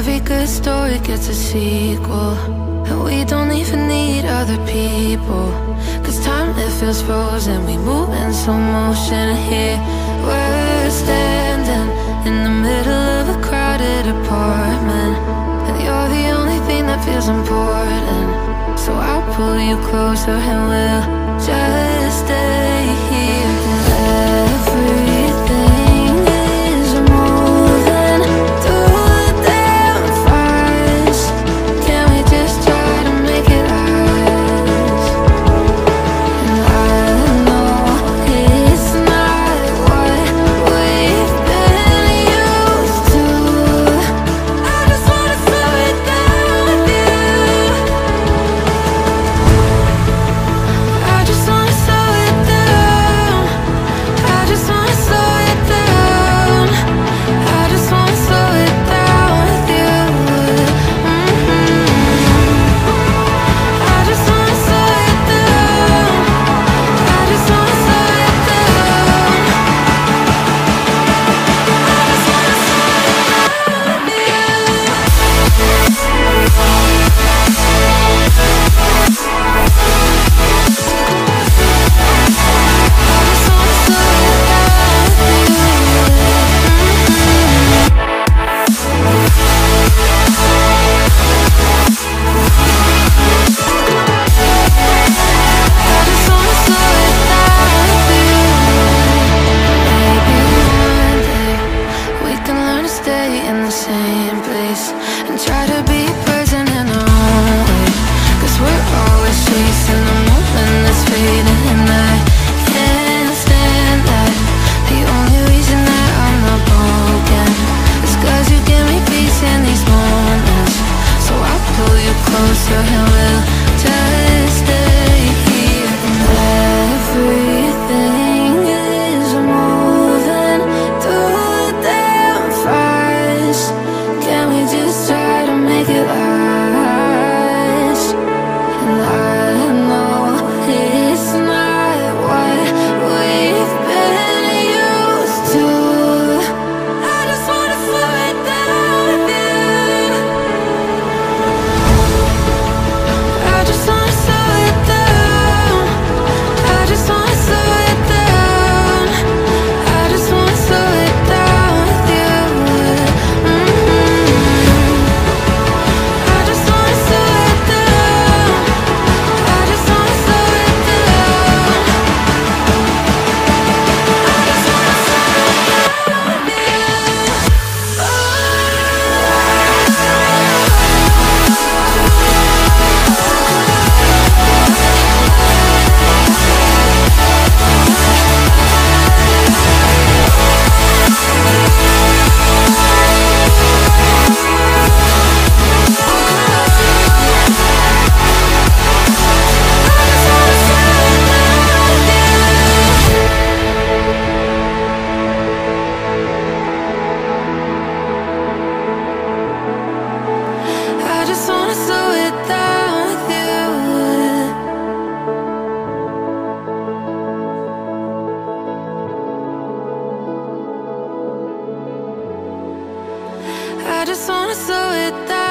Every good story gets a sequel, and we don't even need other people, 'cause time, it feels frozen. We move in slow motion here. We're standing in the middle of a crowded apartment, and you're the only thing that feels important. So I'll pull you closer and we'll just stay here. Everything I just wanna slow it down.